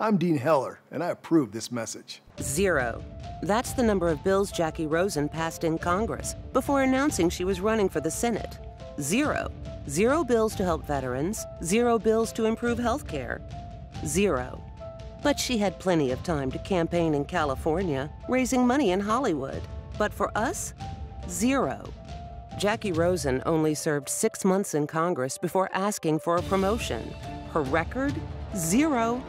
I'm Dean Heller, and I approve this message. 0. That's the number of bills Jackie Rosen passed in Congress before announcing she was running for the Senate. 0. 0 bills to help veterans, 0 bills to improve health care. 0. But she had plenty of time to campaign in California, raising money in Hollywood. But for us, 0. Jackie Rosen only served 6 months in Congress before asking for a promotion. Her record, 0.